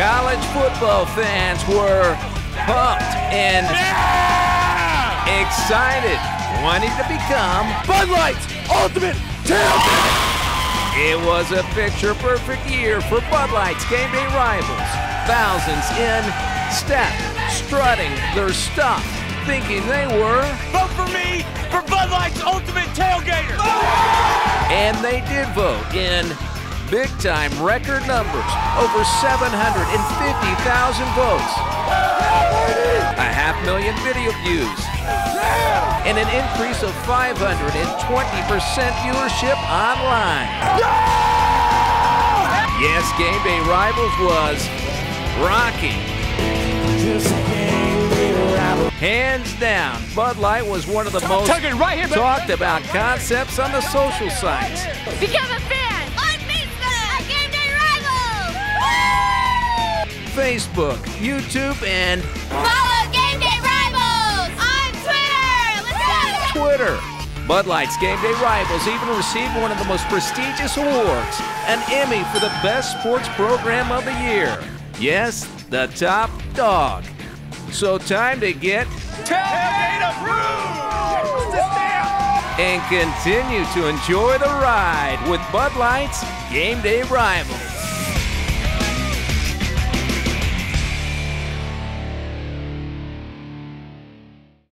college football fans were pumped and excited, wanting to become Bud Light's ultimate champion. It was a picture-perfect year for Bud Light's Game Day Rivals. Thousands in step, strutting their stuff, thinking they were... Vote for me for Bud Light's ultimate tailgater! And they did vote in big-time record numbers, over 750,000 votes, 500,000 video views, and an increase of 520% viewership online. Yes, Game Day Rivals was rocking. Hands down, Bud Light was one of the most talked about concepts on the social sites. Become a fan! Facebook, YouTube, and follow Game Day Rivals on Twitter. Let's go! Twitter. Bud Light's Game Day Rivals even received one of the most prestigious awards, an Emmy for the best sports program of the year. Yes, the top dog. So time to get tailgate approved and continue to enjoy the ride with Bud Light's Game Day Rivals.